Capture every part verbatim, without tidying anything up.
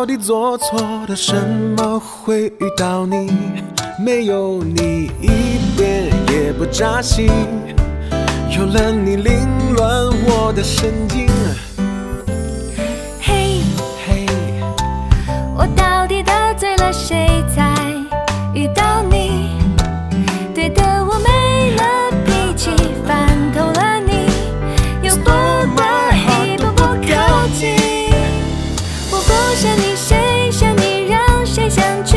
到底做错了什么会遇到你？没有你一点也不扎心，有了你凌乱我的神经。嘿，嘿，我到底得罪了谁才遇到你？对的，我没了脾气，翻透了你，又不得已步步靠近。我不想你，谁想你，让谁想去？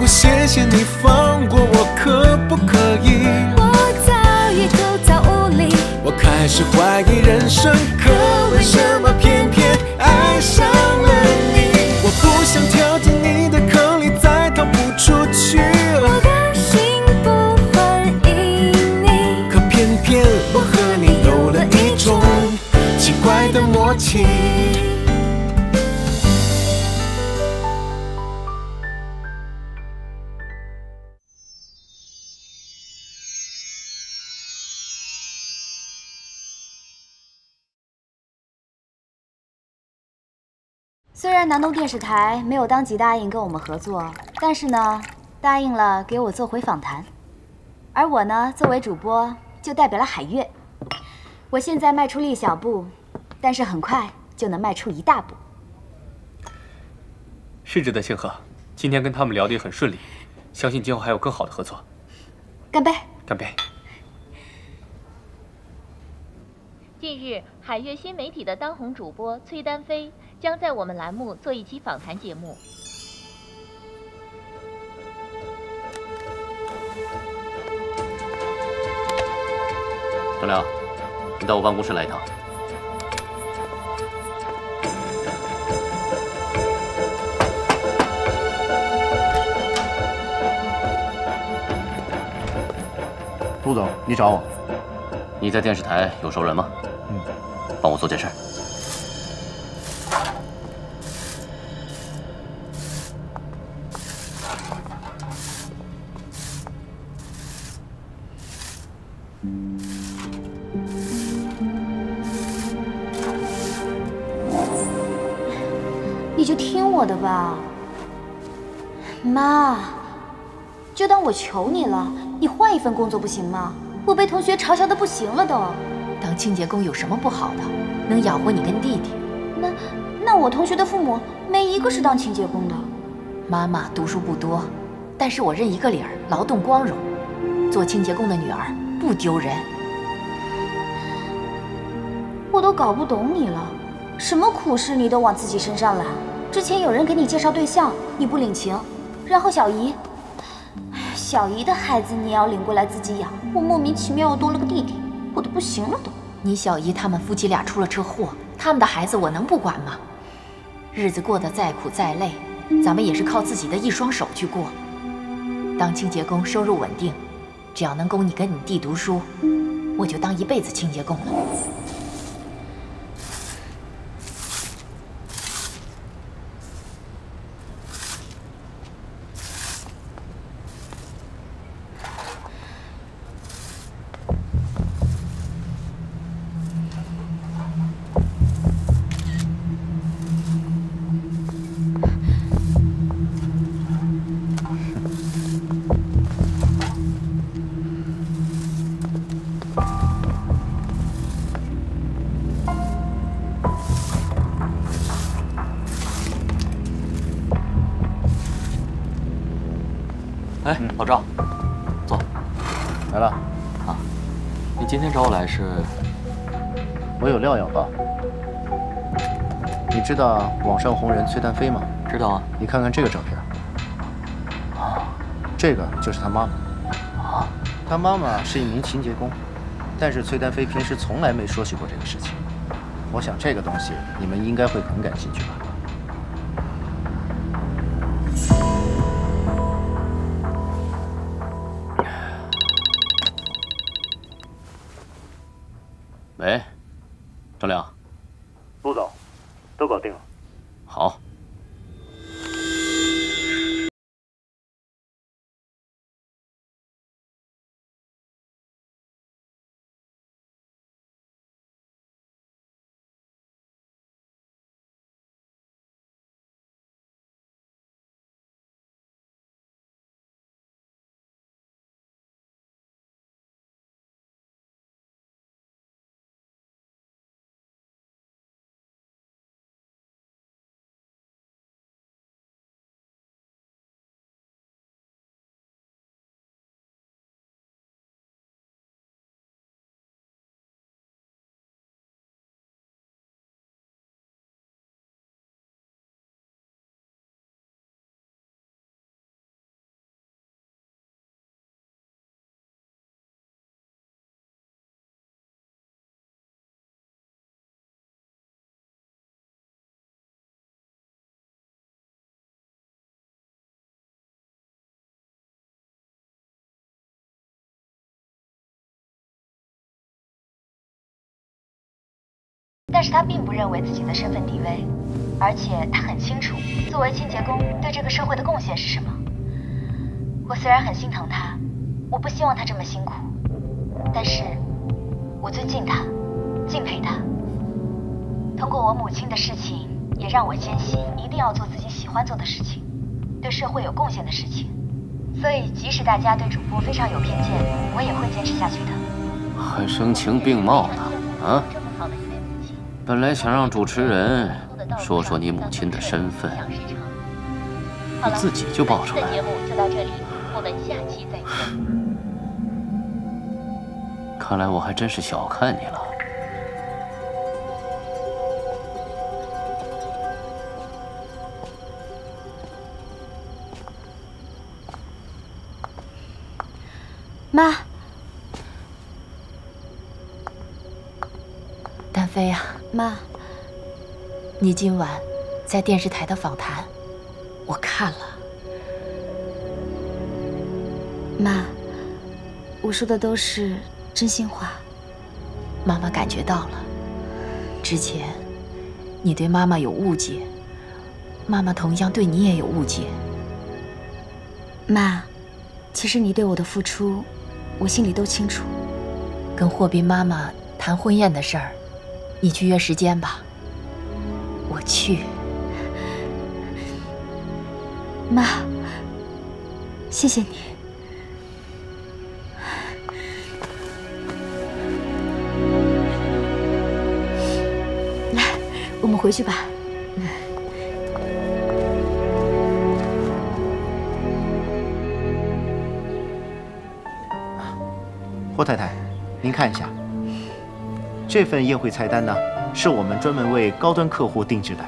我谢谢你放过我，可不可以？我早已枯燥无力，我开始怀疑人生，可为什么偏偏爱上了你？我不想跳进你的坑里，再逃不出去。我的心不欢迎你，可偏偏我和你有了一种奇怪的默契。 虽然南东电视台没有当即答应跟我们合作，但是呢，答应了给我做回访谈，而我呢，作为主播就代表了海月。我现在迈出了一小步，但是很快就能迈出一大步。是值得庆贺，今天跟他们聊得也很顺利，相信今后还有更好的合作。干杯！干杯！ 近日，海月新媒体的当红主播崔丹飞将在我们栏目做一期访谈节目。张亮，你到我办公室来一趟。陆总，你找我。你在电视台有熟人吗？ 嗯，帮我做件事。你就听我的吧，妈，就当我求你了，你换一份工作不行吗？我被同学嘲笑的不行了都。 当清洁工有什么不好的？能养活你跟弟弟。那那我同学的父母没一个是当清洁工的。妈妈读书不多，但是我认一个理儿，劳动光荣。做清洁工的女儿不丢人。我都搞不懂你了，什么苦事你都往自己身上揽。之前有人给你介绍对象，你不领情，然后小姨，小姨的孩子你也要领过来自己养，我莫名其妙又多了个弟弟。 我都不行了都！你小姨他们夫妻俩出了车祸，他们的孩子我能不管吗？日子过得再苦再累，咱们也是靠自己的一双手去过。当清洁工收入稳定，只要能供你跟你弟读书，我就当一辈子清洁工了。哎，老赵，坐。来了。啊，你今天找我来是？我有料要报。你知道网上红人崔丹飞吗？知道啊。你看看这个照片。啊，这个就是他妈妈。啊，他妈妈是一名清洁工，但是崔丹飞平时从来没说起过这个事情。我想这个东西你们应该会很感兴趣吧。 喂，张亮，陆总，都搞定了。好。但是他并不认为自己的身份低微，而且他很清楚，作为清洁工对这个社会的贡献是什么。我虽然很心疼他，我不希望他这么辛苦，但是我尊敬他，敬佩他。通过我母亲的事情，也让我坚信一定要做自己喜欢做的事情，对社会有贡献的事情。所以，即使大家对主播非常有偏见，我也会坚持下去的。还声情并茂呢，啊？ 本来想让主持人说说你母亲的身份，你自己就爆出来。看来我还真是小看你了。妈，丹飞呀。 妈，你今晚在电视台的访谈，我看了。妈，我说的都是真心话。妈妈感觉到了，之前你对妈妈有误解，妈妈同样对你也有误解。妈，其实你对我的付出，我心里都清楚。跟霍斌妈妈谈婚宴的事儿。 你去约时间吧，我去。妈，谢谢你。来，我们回去吧。 霍太太，您看一下。 这份宴会菜单呢，是我们专门为高端客户定制的。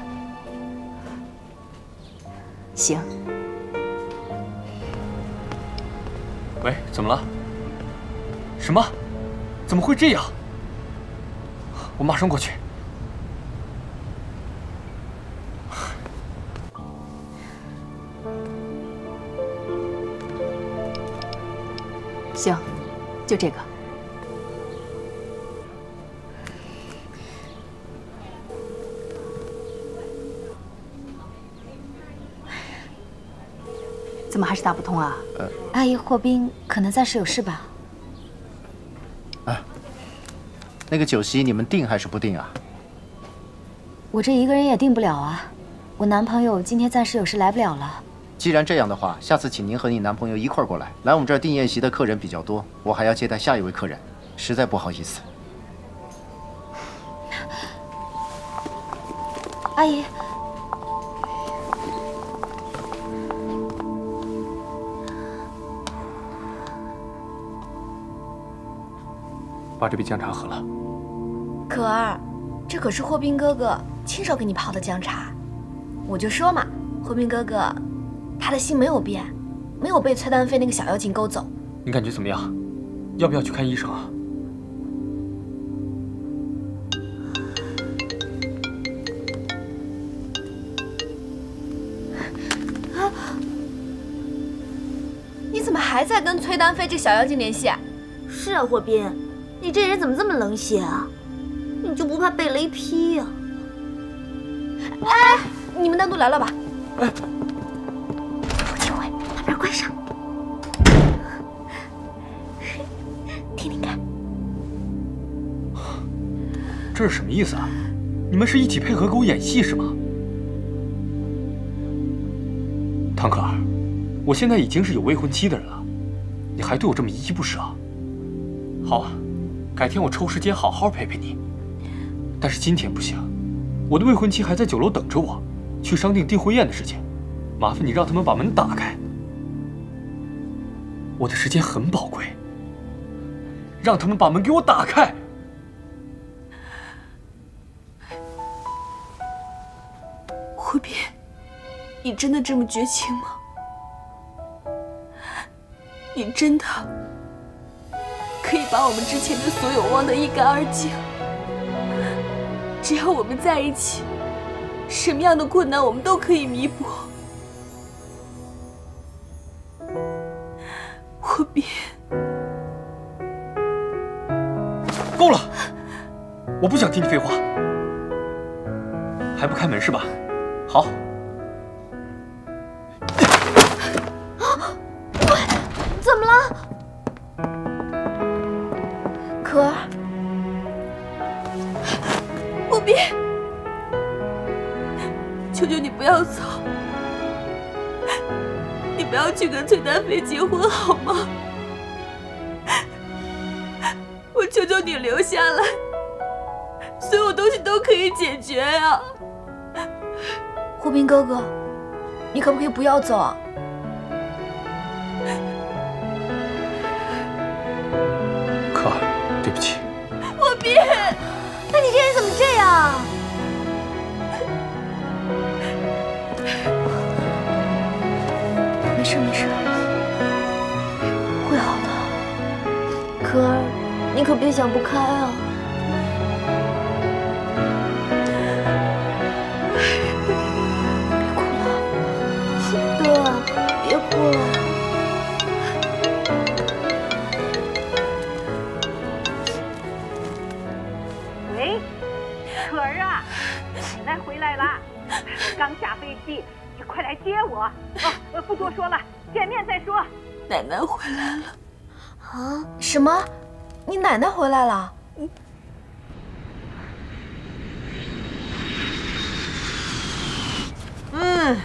行。喂，怎么了？什么？怎么会这样？我马上过去。行，就这个。 怎么还是打不通啊？呃，阿姨，霍斌可能暂时有事吧。啊，那个酒席你们定还是不定啊？我这一个人也定不了啊，我男朋友今天暂时有事来不了了。既然这样的话，下次请您和你男朋友一块儿过来，来我们这儿订宴席的客人比较多，我还要接待下一位客人，实在不好意思。阿姨。 把这杯姜茶喝了，可儿，这可是霍斌哥哥亲手给你泡的姜茶。我就说嘛，霍斌哥哥，他的心没有变，没有被崔丹飞那个小妖精勾走。你感觉怎么样？要不要去看医生啊？啊！你怎么还在跟崔丹飞这小妖精联系？是啊，霍斌。 你这人怎么这么冷血啊？你就不怕被雷劈呀？哎，你们单独聊聊吧。哎，傅清辉，把门关上。听听看，这是什么意思啊？你们是一起配合给我演戏是吗？唐可儿，我现在已经是有未婚妻的人了，你还对我这么依依不舍？好啊。 改天我抽时间好好陪陪你，但是今天不行，我的未婚妻还在酒楼等着我，去商定订婚宴的事情，麻烦你让他们把门打开。我的时间很宝贵，让他们把门给我打开。胡斌，你真的这么绝情吗？你真的？ 可以把我们之前的所有忘得一干二净。只要我们在一起，什么样的困难我们都可以弥补。霍斌，够了，我不想听你废话。还不开门是吧？好。 可儿，不必，求求你不要走，你不要去跟崔丹飞结婚好吗？我求求你留下来，所有东西都可以解决呀、啊。胡斌哥哥，你可不可以不要走啊？ 对不起，我斌，那你这人怎么这样啊？没事没事，会好的。可儿，你可别想不开啊！别哭了，对啊，别哭了。 刚下飞机，你快来接我！哦，不多说了，见面再说。奶奶回来了。啊？什么？你奶奶回来了？嗯。嗯。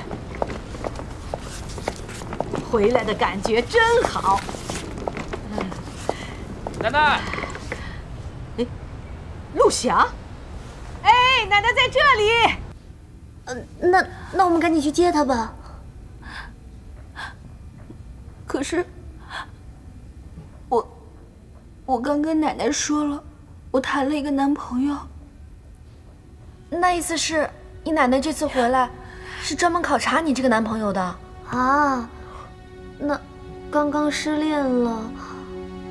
回来的感觉真好。嗯。奶奶。哎，陆翔。哎，奶奶在这里。 呃，那那我们赶紧去接他吧。可是，我我刚跟奶奶说了，我谈了一个男朋友。那意思是你奶奶这次回来，是专门考察你这个男朋友的啊？那刚刚失恋了，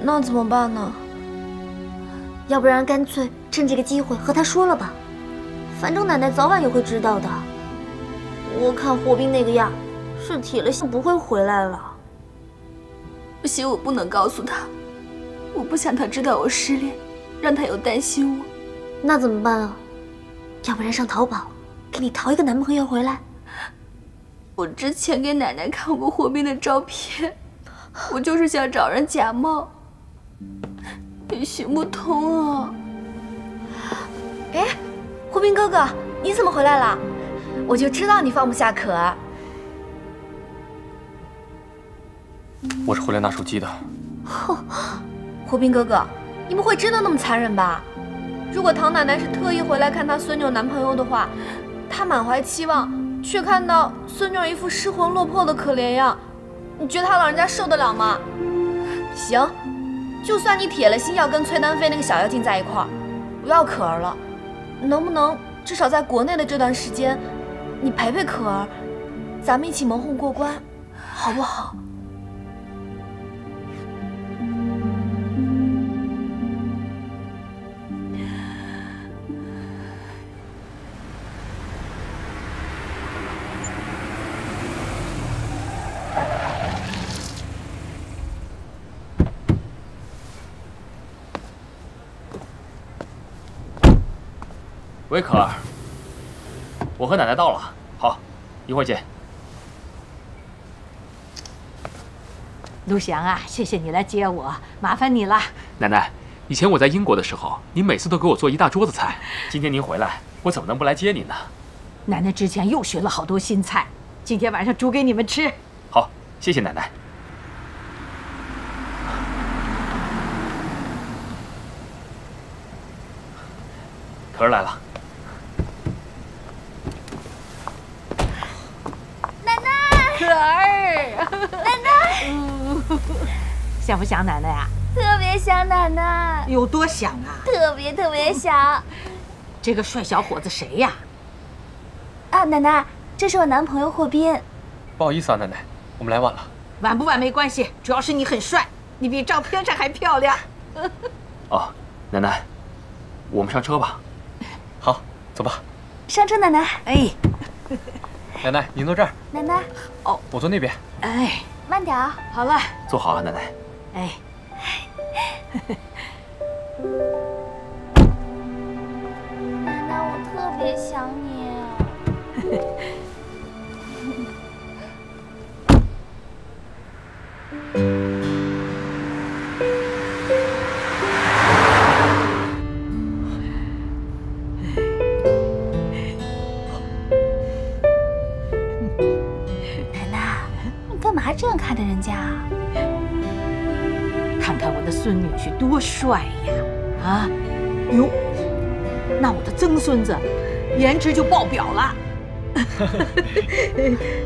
那怎么办呢？要不然干脆趁这个机会和他说了吧。 反正奶奶早晚也会知道的。我看胡斌那个样，是铁了心不会回来了。不行，我不能告诉他，我不想他知道我失恋，让他又担心我。那怎么办啊？要不然上淘宝，给你淘一个男朋友回来。我之前给奶奶看过胡斌的照片，我就是想找人假冒，也行不通啊。哎。 胡斌哥哥，你怎么回来了？我就知道你放不下可儿。我是回来拿手机的。胡斌哥哥，你们会真的那么残忍吧？如果唐奶奶是特意回来看她孙女男朋友的话，她满怀期望，却看到孙女一副失魂落魄的可怜样，你觉得她老人家受得了吗？行，就算你铁了心要跟崔丹飞那个小妖精在一块儿，不要可儿了。 能不能至少在国内的这段时间，你陪陪可儿，咱们一起蒙混过关，好不好？喂，可儿，我和奶奶到了，好，一会儿见。陆翔啊，谢谢你来接我，麻烦你了。奶奶，以前我在英国的时候，您每次都给我做一大桌子菜，今天您回来，我怎么能不来接您呢？奶奶之前又学了好多新菜，今天晚上煮给你们吃。好，谢谢奶奶。可儿来了。 可儿，奶奶，想不想奶奶呀？特别想奶奶。有多想啊？特别特别想。这个帅小伙子谁呀？啊，奶奶，这是我男朋友霍斌。不好意思啊，奶奶，我们来晚了。晚不晚没关系，主要是你很帅，你比照片上还漂亮。哦，奶奶，我们上车吧。好，走吧。上车，奶奶。哎。 奶奶，您坐这儿。奶奶，哦，我坐那边。哎，慢点啊。好了，坐好啊，奶奶。哎，奶奶，我特别想你啊。嘛这样看着人家啊？看看我的孙女婿多帅呀！啊，哟，那我的曾孙子颜值就爆表了。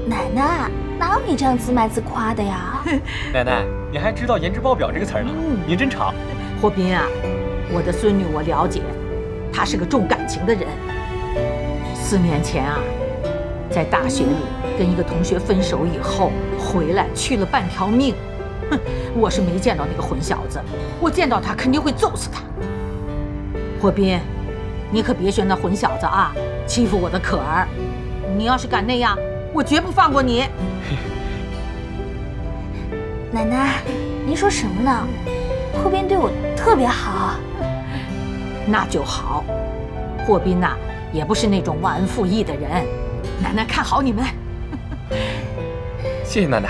奶奶，哪有你这样自卖自夸的呀？奶奶，你还知道“颜值爆表”这个词呢？嗯、您真潮。霍斌啊，我的孙女我了解，她是个重感情的人。四年前啊，在大学里跟一个同学分手以后，回来去了半条命。哼，我是没见到那个混小子，我见到他肯定会揍死他。霍斌，你可别学那混小子啊，欺负我的可儿。 你要是敢那样，我绝不放过你！奶奶，您说什么呢？霍斌对我特别好，那就好。霍斌呐、啊，也不是那种忘恩负义的人。奶奶看好你们。谢谢奶奶。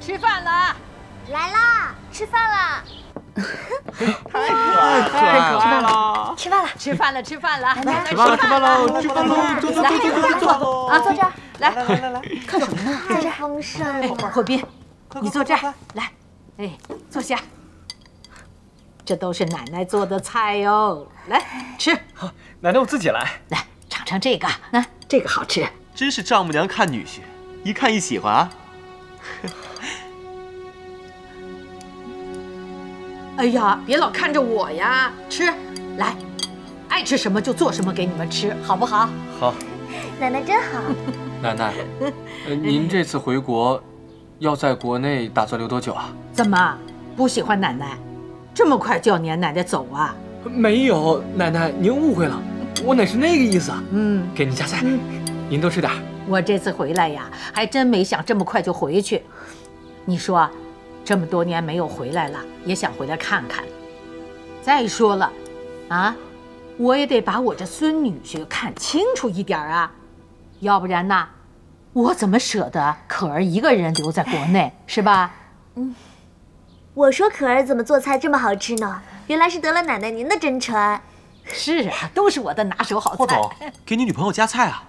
吃饭了，来啦！吃饭了，太可爱了，太可爱了！吃饭了，吃饭了，吃饭了，来吃饭喽，吃饭喽，坐坐坐坐坐坐啊，坐这儿，来来来来，看什么呢？太丰盛了，霍斌，你坐这儿，来，哎，坐下。 这都是奶奶做的菜哟，来吃。奶奶，我自己来。来尝尝这个，啊，这个好吃。真是丈母娘看女婿，一看一喜欢啊。哎呀，别老看着我呀，吃。来，爱吃什么就做什么给你们吃，好不好？好。奶奶真好。奶奶，呃，您这次回国，要在国内打算留多久啊？怎么不喜欢奶奶？ 这么快就要撵奶奶走啊？没有，奶奶您误会了，我哪是那个意思啊？嗯，给您夹菜，嗯、您多吃点。我这次回来呀，还真没想这么快就回去。你说，这么多年没有回来了，也想回来看看。再说了，啊，我也得把我这孙女婿看清楚一点啊，要不然呐，我怎么舍得可儿一个人留在国内，是吧？嗯。 我说可儿怎么做菜这么好吃呢？原来是得了奶奶您的真传。是啊，都是我的拿手好菜。霍总，给你女朋友夹菜啊，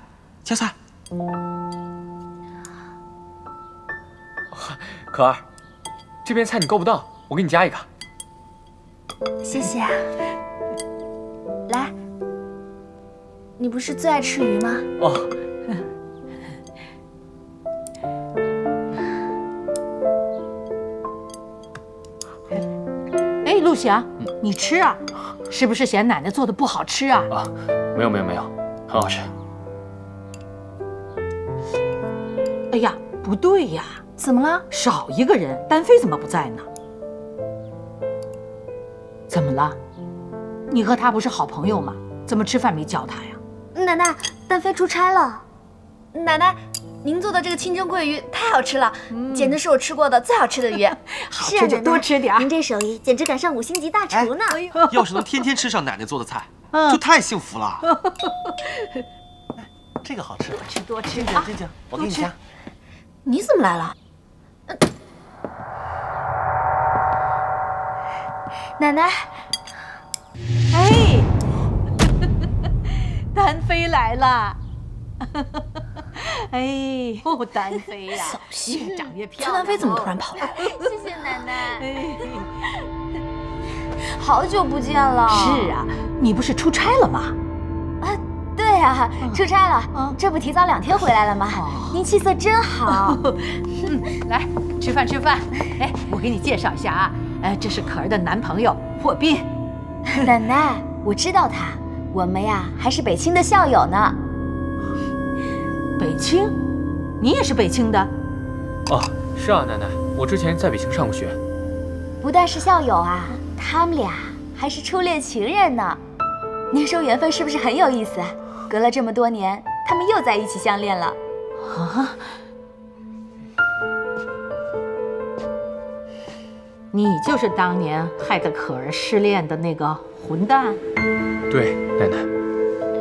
夹菜。可儿，这边菜你够不到，我给你夹一个。谢谢啊。来，你不是最爱吃鱼吗？哦。 陆翔，你吃啊？是不是嫌奶奶做的不好吃啊？啊，没有没有没有，很好吃。哎呀，不对呀，怎么了？少一个人，丹飞怎么不在呢？怎么了？你和他不是好朋友吗？怎么吃饭没叫他呀？奶奶，丹飞出差了。奶奶，您做的这个清蒸桂鱼太好吃了，嗯、简直是我吃过的最好吃的鱼。 好吃就多吃点儿，您这手艺简直赶上五星级大厨呢！哎呦，要是能天天吃上奶奶做的菜，就太幸福了。这个好吃，多吃多吃啊！静静，我给你夹。你怎么来了？奶奶，哎，丹飞来了。 哎，哦，丹飞呀，越长越漂亮。丹飞怎么突然跑来？谢谢奶奶，好久不见了。是啊，你不是出差了吗？啊，对啊，出差了，这不提早两天回来了吗？您气色真好。嗯，来吃饭吃饭。哎，我给你介绍一下啊，哎，这是可儿的男朋友霍斌。奶奶，我知道他，我们呀还是北清的校友呢。 北清，你也是北清的？哦，是啊，奶奶，我之前在北清上过学。不但是校友啊，他们俩还是初恋情人呢。您说缘分是不是很有意思？隔了这么多年，他们又在一起相恋了。啊！你就是当年害得可儿失恋的那个混蛋？对，奶奶，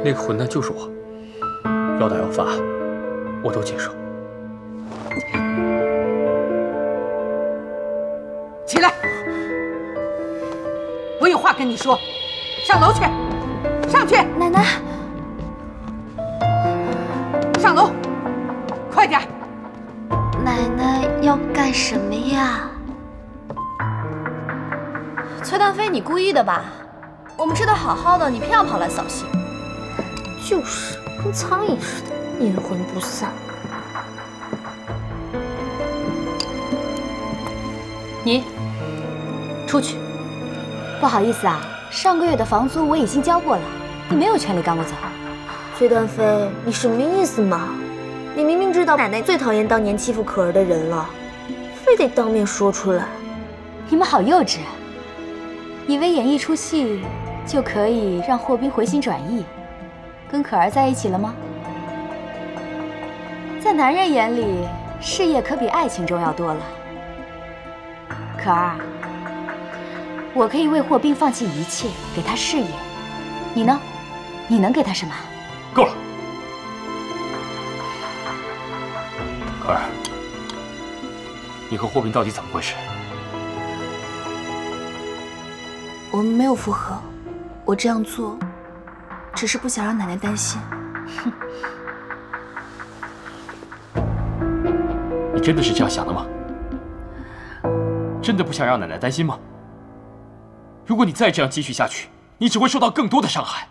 那个混蛋就是我，要打要罚。 我都接受。起来，我有话跟你说，上楼去，上去。奶奶，上楼，快点。奶奶要干什么呀？崔丹飞，你故意的吧？我们吃的好好的，你偏要跑来扫兴。就是，跟苍蝇似的，阴魂不散。 你出去！不好意思啊，上个月的房租我已经交过了，你没有权利赶我走。崔丹飞，你什么意思嘛？你明明知道奶奶最讨厌当年欺负可儿的人了，非得当面说出来。你们好幼稚，以为演一出戏就可以让霍斌回心转意，跟可儿在一起了吗？在男人眼里，事业可比爱情重要多了。 可儿，我可以为霍斌放弃一切，给他事业。你呢？你能给他什么？够了！可儿，你和霍斌到底怎么回事？我们没有复合，我这样做，只是不想让奶奶担心。哼！你真的是这样想的吗？ 真的不想让奶奶担心吗？如果你再这样继续下去，你只会受到更多的伤害。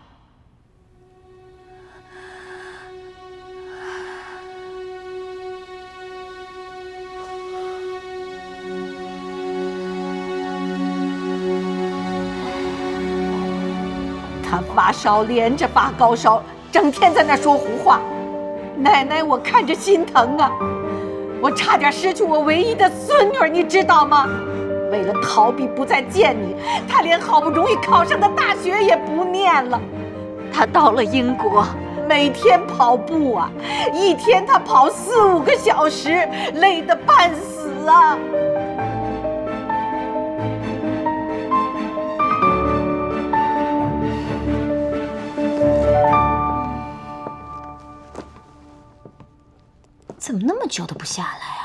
他发烧连着发高烧，整天在那说胡话，奶奶我看着心疼啊。 我差点失去我唯一的孙女儿，你知道吗？为了逃避不再见你，她连好不容易考上的大学也不念了。她到了英国，每天跑步啊，一天她跑四五个小时，累得半死啊。怎么那么久都不下来啊？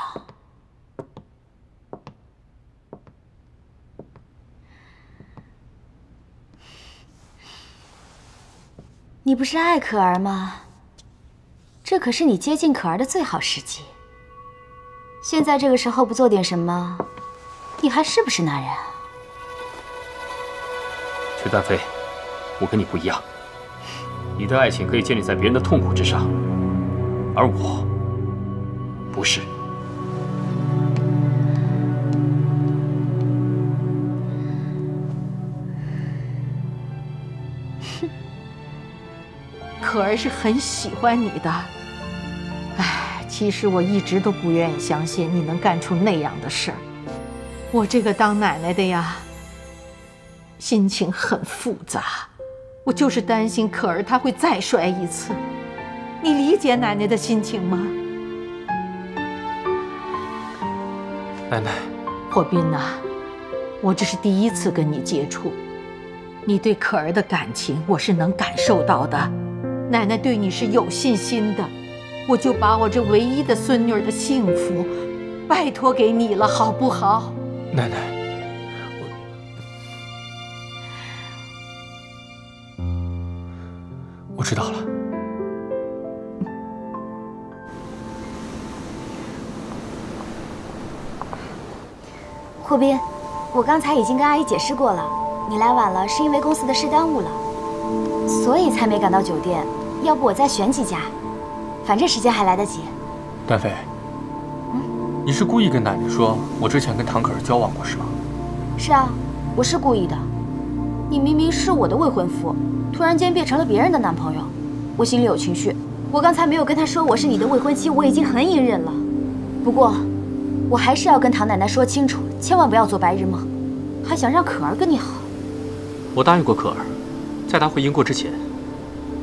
你不是爱可儿吗？这可是你接近可儿的最好时机。现在这个时候不做点什么，你还是不是男人啊？崔丹飞，我跟你不一样，你的爱情可以建立在别人的痛苦之上，而我。 不是，哼，可儿是很喜欢你的。哎，其实我一直都不愿意相信你能干出那样的事儿。我这个当奶奶的呀，心情很复杂，我就是担心可儿她会再摔一次。你理解奶奶的心情吗？ 奶奶，霍斌呐，我这是第一次跟你接触，你对可儿的感情我是能感受到的，奶奶对你是有信心的，我就把我这唯一的孙女儿的幸福拜托给你了，好不好？奶奶，我我知道了。 霍斌，我刚才已经跟阿姨解释过了，你来晚了是因为公司的事耽误了，所以才没赶到酒店。要不我再选几家，反正时间还来得及。丹飞，嗯，你是故意跟奶奶说我之前跟唐可儿交往过是吗？是啊，我是故意的。你明明是我的未婚夫，突然间变成了别人的男朋友，我心里有情绪。我刚才没有跟他说我是你的未婚妻，我已经很隐忍了。不过。 我还是要跟唐奶奶说清楚，千万不要做白日梦，还想让可儿跟你好。我答应过可儿，在她回英国之前，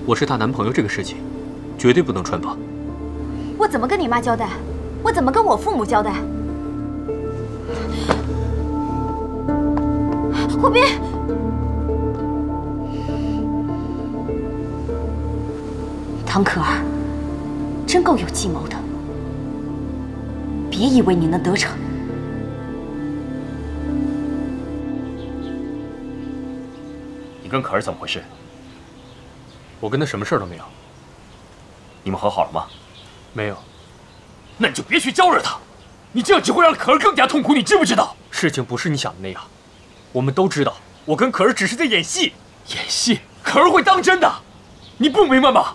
我是她男朋友这个事情，绝对不能穿帮。我怎么跟你妈交代？我怎么跟我父母交代？霍斌，唐可儿，真够有计谋的。 别以为你能得逞。跟可儿怎么回事？我跟他什么事儿都没有。你们和好了吗？没有。那你就别去招惹他，你这样只会让可儿更加痛苦，你知不知道？事情不是你想的那样，我们都知道，我跟可儿只是在演戏。演戏？可儿会当真的，你不明白吗？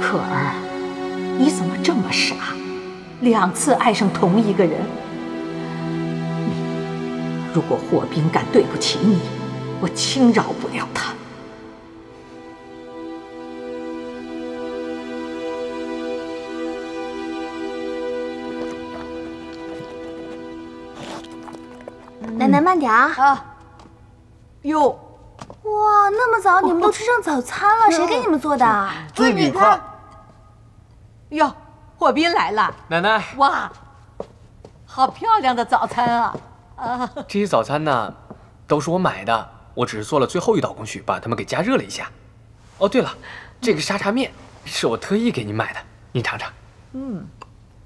可儿，你怎么这么傻？两次爱上同一个人。如果霍冰敢对不起你，我轻饶不了他。奶奶慢点啊！啊。哟，哇，那么早你们都吃上早餐了，谁给你们做的啊？追饼快！ 哟，霍斌来了，奶奶！哇，好漂亮的早餐啊！啊，这些早餐呢，都是我买的，我只是做了最后一道工序，把它们给加热了一下。哦，对了，这个沙茶面是我特意给你买的，你尝尝。嗯，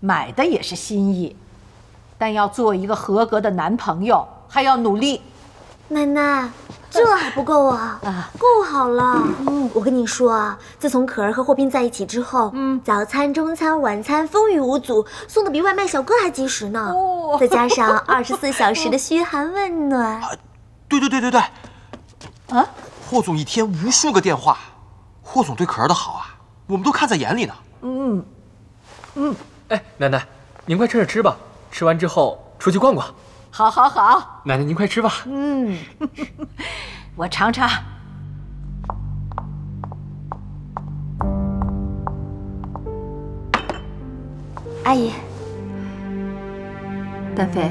买的也是心意，但要做一个合格的男朋友，还要努力。奶奶。 这还不够啊！够好了。嗯，我跟你说啊，自从可儿和霍斌在一起之后，嗯，早餐、中餐、晚餐风雨无阻，送的比外卖小哥还及时呢。哦，再加上二十四小时的嘘寒问暖。啊，对对对对对。啊，霍总一天无数个电话，霍总对可儿的好啊，我们都看在眼里呢。嗯嗯，哎，奶奶，您快趁热吃吧，吃完之后出去逛逛。 好，好，好，奶奶您快吃吧。嗯，我尝尝。阿姨，丹飞，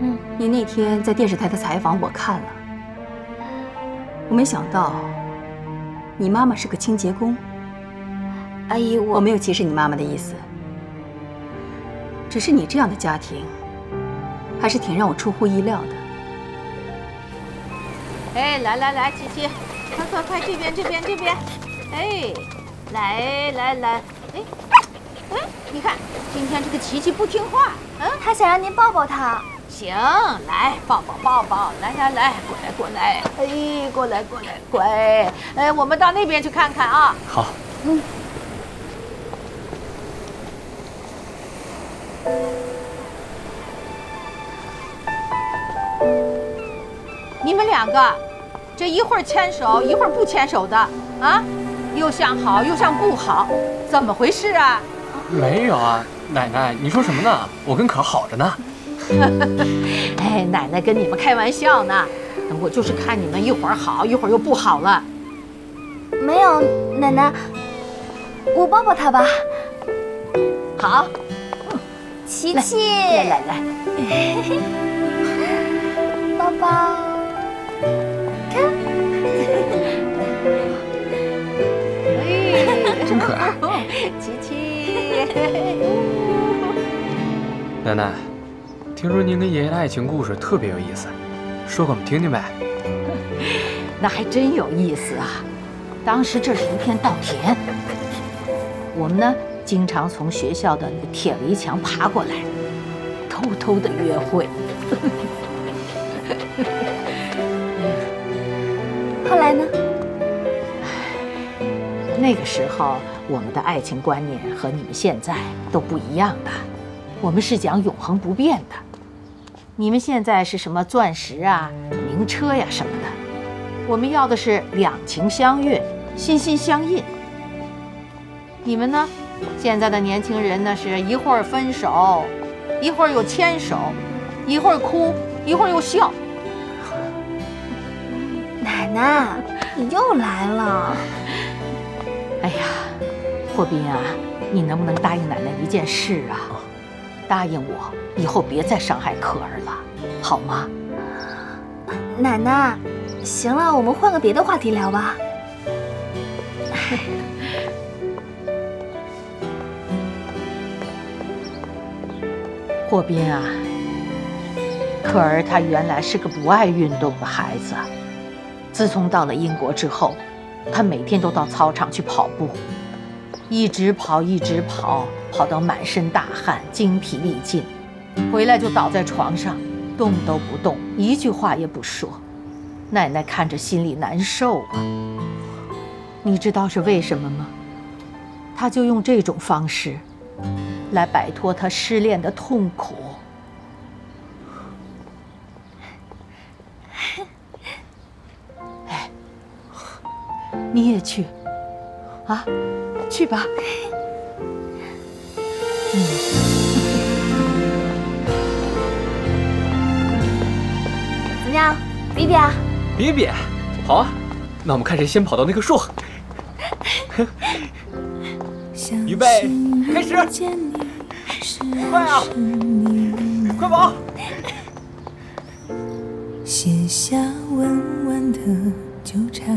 嗯，你那天在电视台的采访我看了，我没想到你妈妈是个清洁工。阿姨，我我没有歧视你妈妈的意思，只是你这样的家庭。 还是挺让我出乎意料的。哎，来来来，琪琪，快快快，这边这边这边，哎，来来来，哎，哎，你看，今天这个琪琪不听话，嗯，他想让您抱抱他。行，来抱抱抱抱，来来来，过来过来，哎，过来过来乖，哎，我们到那边去看看啊。好。嗯。 你们两个，这一会儿牵手，一会儿不牵手的啊，又像好又像不好，怎么回事啊？没有啊，奶奶，你说什么呢？我跟可好着呢。哎，奶奶跟你们开玩笑呢，我就是看你们一会儿好，一会儿又不好了。没有，奶奶，我抱抱他吧。好，琪琪，来来来，抱抱。 真可爱，琪琪。奶奶，听说您跟爷爷的爱情故事特别有意思，说给我们听听呗。那还真有意思啊！当时这是一片稻田，我们呢经常从学校的那铁围墙爬过来，偷偷的约会。后来呢？ 那个时候，我们的爱情观念和你们现在都不一样的。我们是讲永恒不变的，你们现在是什么钻石啊、名车呀什么的，我们要的是两情相悦、心心相印。你们呢？现在的年轻人呢，是一会儿分手，一会儿又牵手，一会儿哭，一会儿又笑。奶奶，你又来了。 哎呀，霍斌啊，你能不能答应奶奶一件事啊？答应我，以后别再伤害可儿了，好吗？奶奶，行了，我们换个别的话题聊吧。霍斌啊，可儿她原来是个不爱运动的孩子，自从到了英国之后。 他每天都到操场去跑步，一直跑，一直跑，跑到满身大汗，精疲力尽，回来就倒在床上，动都不动，一句话也不说。奶奶看着心里难受啊。你知道是为什么吗？他就用这种方式，来摆脱他失恋的痛苦。 你也去，啊，去吧。嗯、怎么样，比比啊？比比，好啊。那我们看谁先跑到那棵树。预备，开始！快啊，快跑！写下弯弯的纠缠。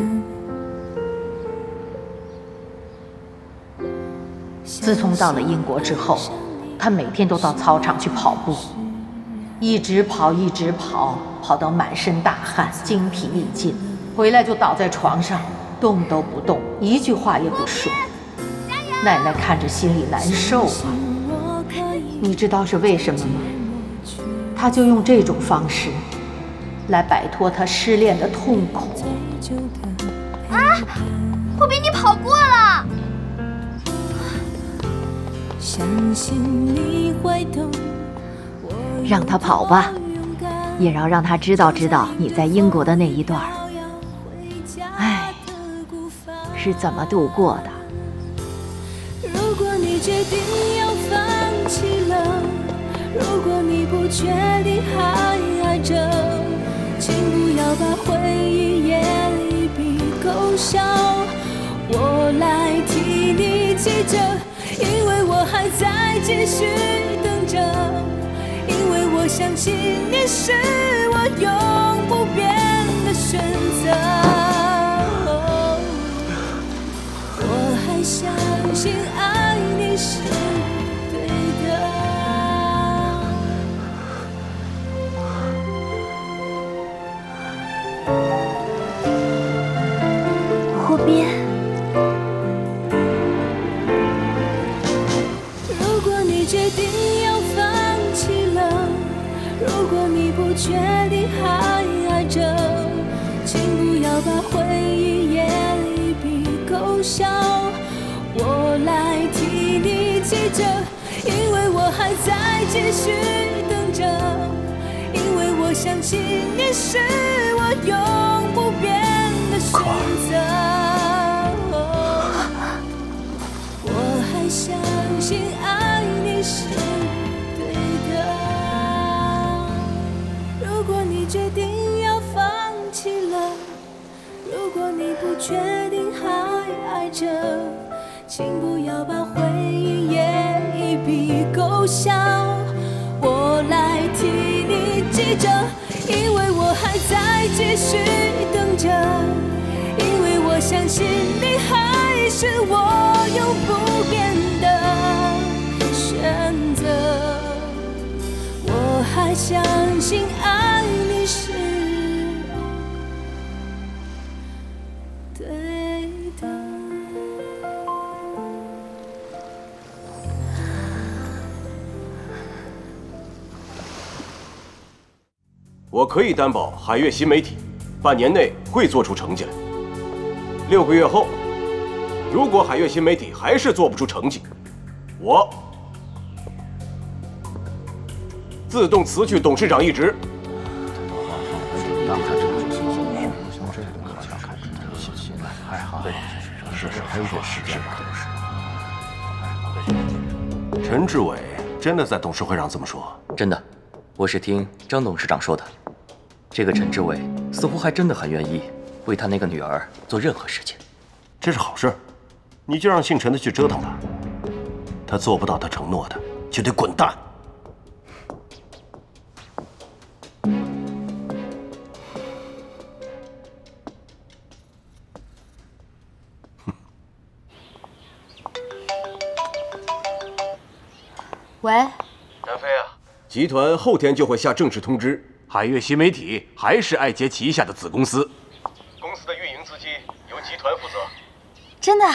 自从到了英国之后，他每天都到操场去跑步，一直跑，一直跑，跑到满身大汗，精疲力尽，回来就倒在床上，动都不动，一句话也不说。奶奶看着心里难受啊。你知道是为什么吗？他就用这种方式，来摆脱他失恋的痛苦。啊，我比你跑过了。 让他跑吧，也要让他知道知道你在英国的那一段，哎，是怎么度过的？如果你决定要放弃了，如果你不确定还爱着，请不要把回忆也一笔勾销，我来替你记着。 因为我还在继续等着，因为我相信你是我永不变的选择。我还相信爱你是对的。湖边。 确定还爱着，请不要把回忆也一笔勾销，我来替你记着，因为我还在继续等着，因为我相信你是我永不变的选择。我还相信爱你是。 决定要放弃了，如果你不确定还爱着，请不要把回忆也一笔勾销，我来替你记着，因为我还在继续等着，因为我相信你还是我永不变的选择，我还相信爱你。 是对的。我可以担保，海悦新媒体半年内会做出成绩来。六个月后，如果海悦新媒体还是做不出成绩，我自动辞去董事长一职。 陈志伟真的在董事会上这么说？真的，我是听张董事长说的。这个陈志伟似乎还真的很愿意为他那个女儿做任何事情，这是好事。你就让姓陈的去折腾他，他做不到他承诺的，就得滚蛋。 喂，南非啊，集团后天就会下正式通知，海悦新媒体还是爱杰旗下的子公司，公司的运营资金由集团负责。真的？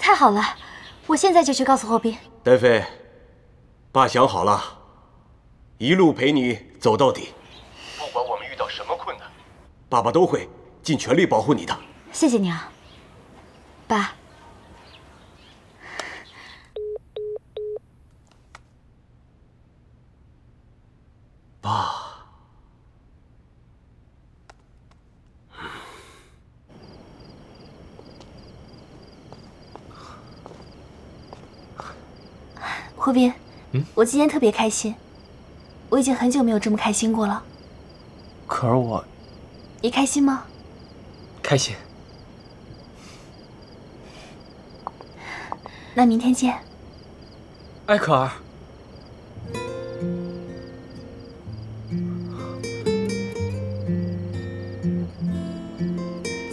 太好了，我现在就去告诉霍斌。丹妃，爸想好了，一路陪你走到底，不管我们遇到什么困难，爸爸都会尽全力保护你的。谢谢娘，爸。 爸，霍斌，嗯，我今天特别开心，我已经很久没有这么开心过了。可是我，你开心吗？开心。那明天见。艾可儿。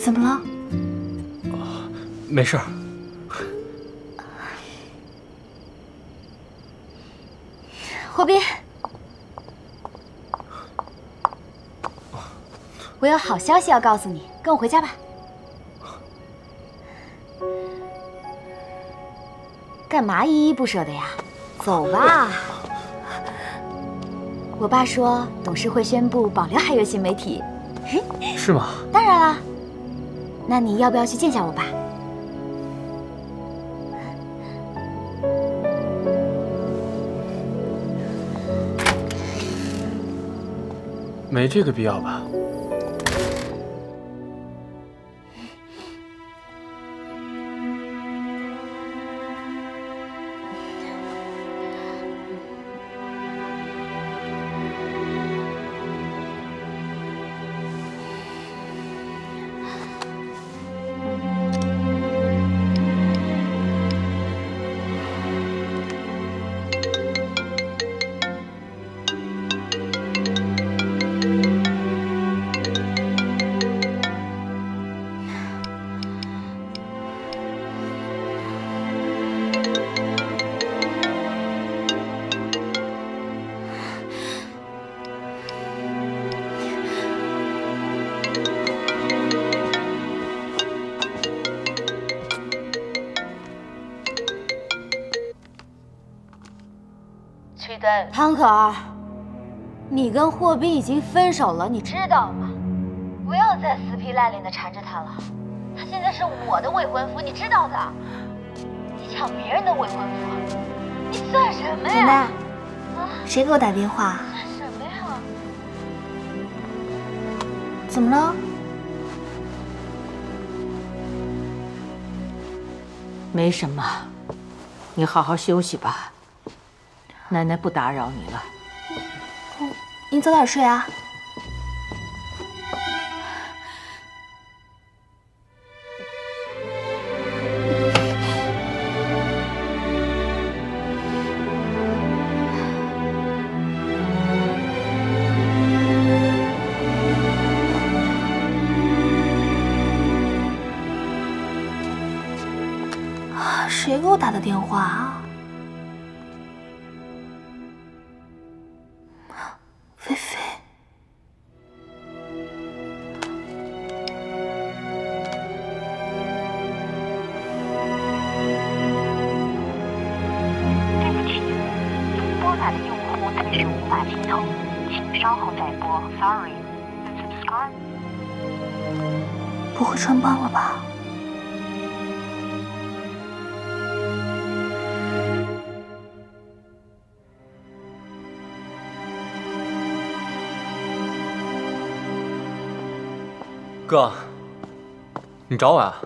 怎么了？哦，没事儿。霍斌，我有好消息要告诉你，跟我回家吧。干嘛依依不舍的呀？走吧。我爸说董事会宣布保留海悦新媒体。是吗？当然啦。 那你要不要去见下我爸？没这个必要吧。唐可儿，你跟霍斌已经分手了，你知道吗？不要再死皮赖脸的缠着他了，他现在是我的未婚夫，你知道的。你抢别人的未婚夫，你算什么呀？奶奶，啊、谁给我打电话？算什么呀？怎么了？没什么，你好好休息吧。 奶奶不打扰你了，嗯，您早点睡啊。谁给我打的电话啊？ 穿帮了吧？哥，你找我啊？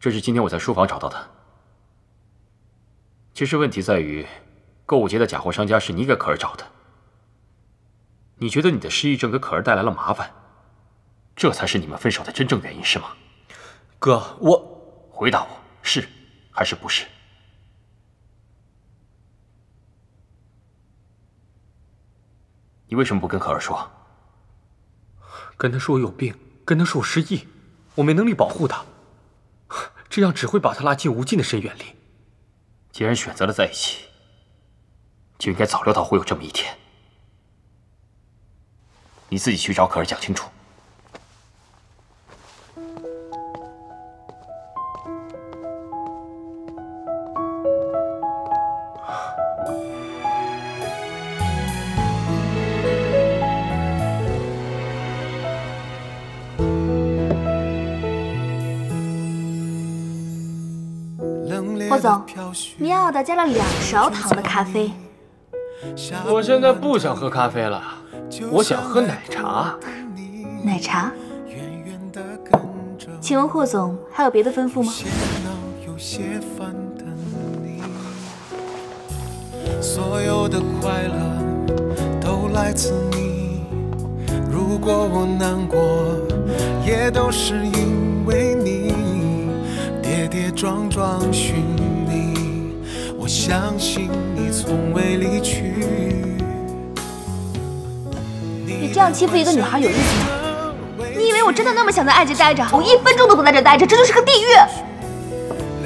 这是今天我在书房找到的。其实问题在于，购物节的假货商家是你给可儿找的。 你觉得你的失忆症给可儿带来了麻烦，这才是你们分手的真正原因，是吗？哥，我回答我是还是不是？你为什么不跟可儿说？跟她说我有病，跟她说我失忆，我没能力保护她，这样只会把她拉进无尽的深渊里。既然选择了在一起，就应该早料到会有这么一天。 你自己去找可儿讲清楚。霍总，您要的加了两勺糖的咖啡。我现在不想喝咖啡了，我想喝奶茶。奶茶？请问霍总还有别的吩咐吗？所有的快乐都来自你，如果我难过，也都是因为你。跌跌撞撞寻你，我相信你从未离去。你这样欺负一个女孩有意思吗？你以为我真的那么想在爱街待着？我一分钟都不在这待着，这就是个地狱。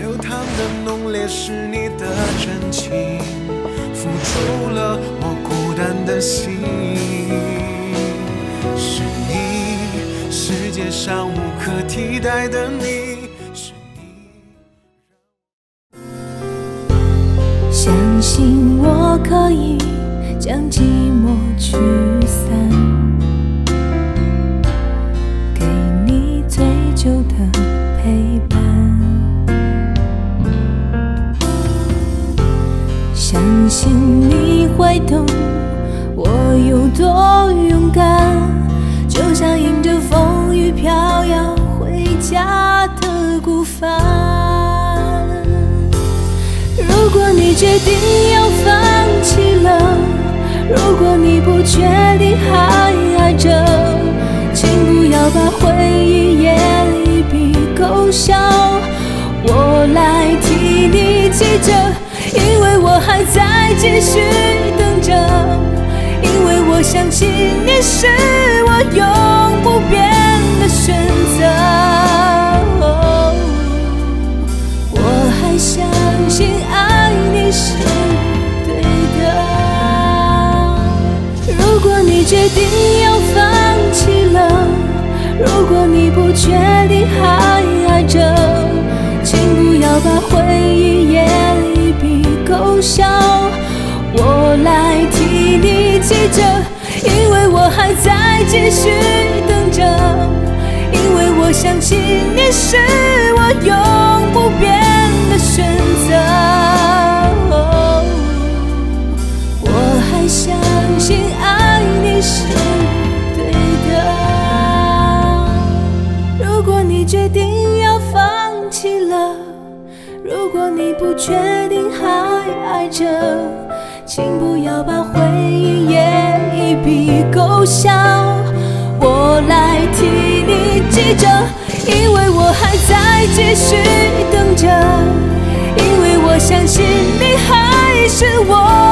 流淌的浓烈是你的真情。 付出了我孤单的心，是你，世界上无可替代的你，是你。相信我可以将寂寞驱散，给你最久的陪伴。 相信你会懂我有多勇敢，就像迎着风雨飘摇回家的孤帆。如果你决定要放弃了，如果你不确定还爱着，请不要把回忆也一笔勾销，我来替你记着。 因为我还在继续等着，因为我相信你是我永不变的选择。哦，我还相信爱你是对的。如果你决定要放弃了，如果你不确定还爱着，请不要把回忆也。 勾销，我来替你记着，因为我还在继续等着，因为我相信你是我永不变的选择。哦，我还相信爱你是对的。如果你决定要放弃了。 如果你不确定还爱着，请不要把回忆也一笔勾销，我来替你记着，因为我还在继续等着，因为我相信你还是我。